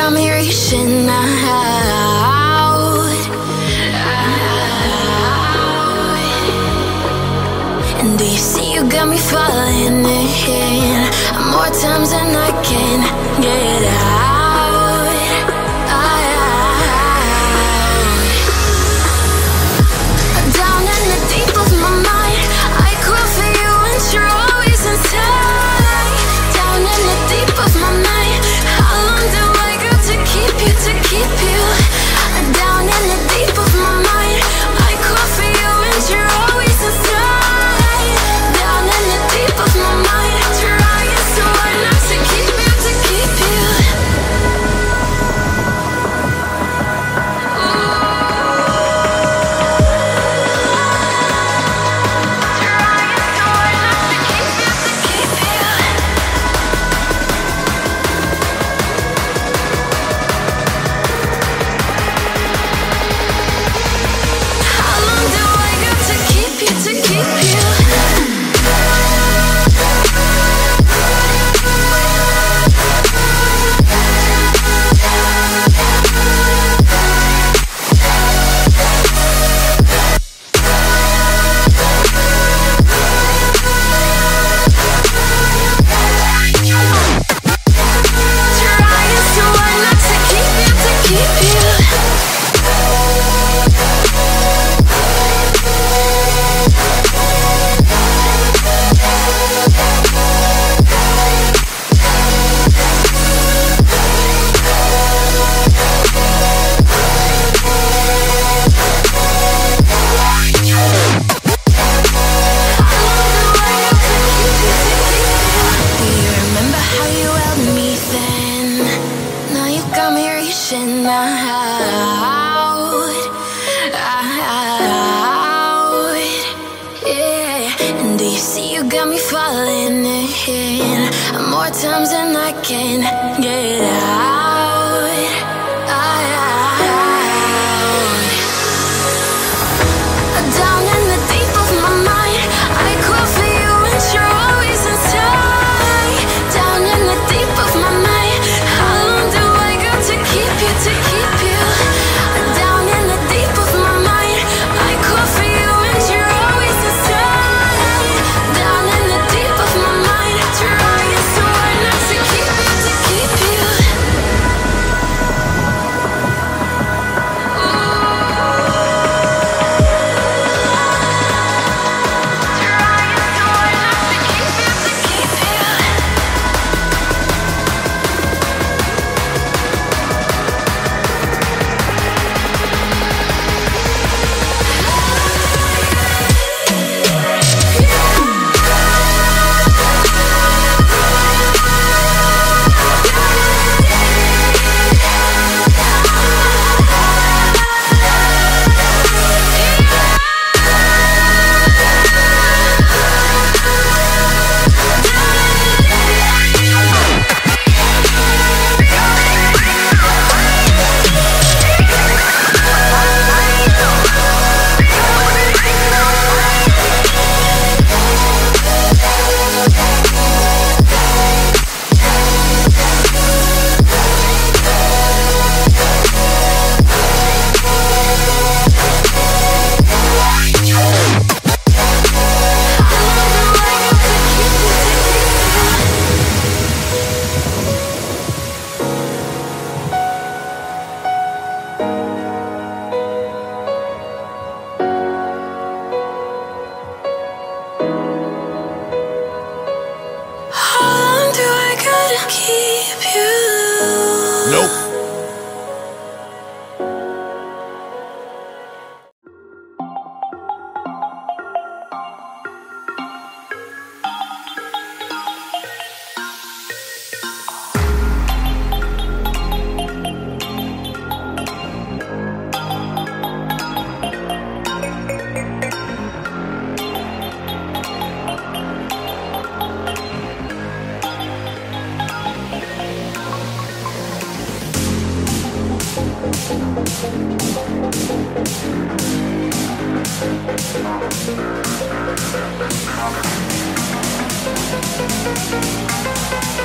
got me reaching out. And do you see you got me falling in? More times than I can get out.